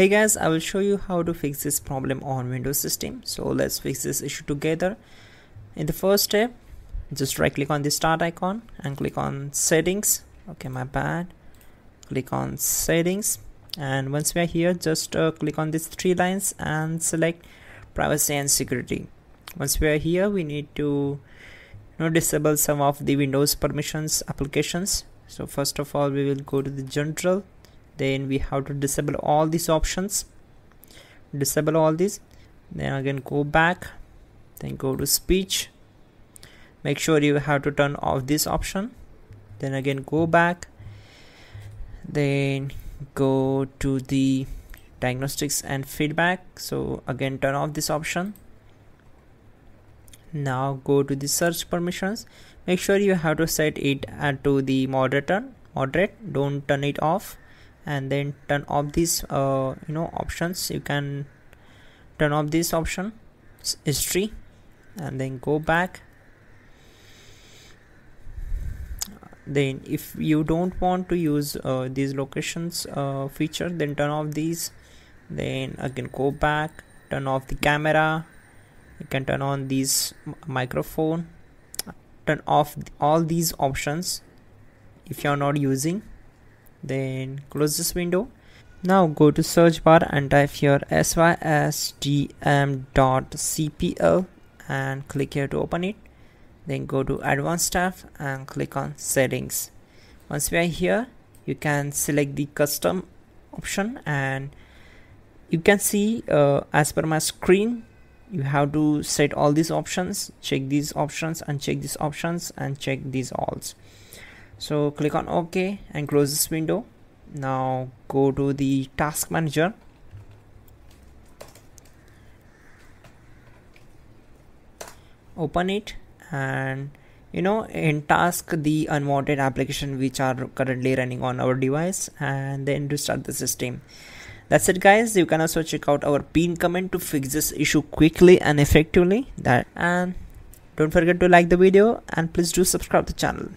Hey guys, I will show you how to fix this problem on Windows system. So let's fix this issue together. In the first step, just right click on the start icon and click on settings. Okay, my bad. Click on settings, and once we are here, just click on these three lines and select privacy and security. Once we are here, we need to disable some of the Windows permissions applications. So first of all, we will go to the general. Then we have to disable all these options, disable all these, then again go back, then go to speech, make sure you have to turn off this option, then again go back, then go to the diagnostics and feedback, so again turn off this option. Now go to the search permissions, make sure you have to set it to the moderate, don't turn it off. And then turn off these options. You can turn off this option history, and then go back. Then if you don't want to use these locations feature, then turn off these. Then again go back, turn off the camera. You can turn on these microphone, turn off all these options if you are not using. Then close this window. Now go to search bar and type here sysdm.cpl and click here to open it. Then go to advanced tab and click on settings. Once we are here, you can select the custom option, and you can see as per my screen you have to set all these options, check these options and check these options and check these alls. So click on OK and close this window. Now go to the task manager. Open it, and in task the unwanted application which are currently running on our device, and then restart the system. That's it guys. You can also check out our pinned comment to fix this issue quickly and effectively. And don't forget to like the video and please do subscribe to the channel.